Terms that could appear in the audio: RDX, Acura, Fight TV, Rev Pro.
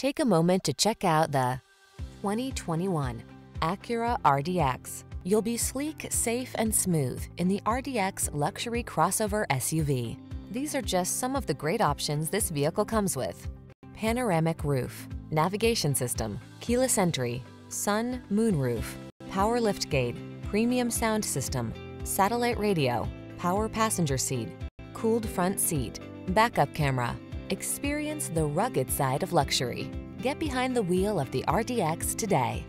Take a moment to check out the 2021 Acura RDX. You'll be sleek, safe, and smooth in the RDX luxury crossover SUV. These are just some of the great options this vehicle comes with: panoramic roof, navigation system, keyless entry, sun, moon roof, power liftgate, premium sound system, satellite radio, power passenger seat, cooled front seat, backup camera. Experience the rugged side of luxury. Get behind the wheel of the RDX today.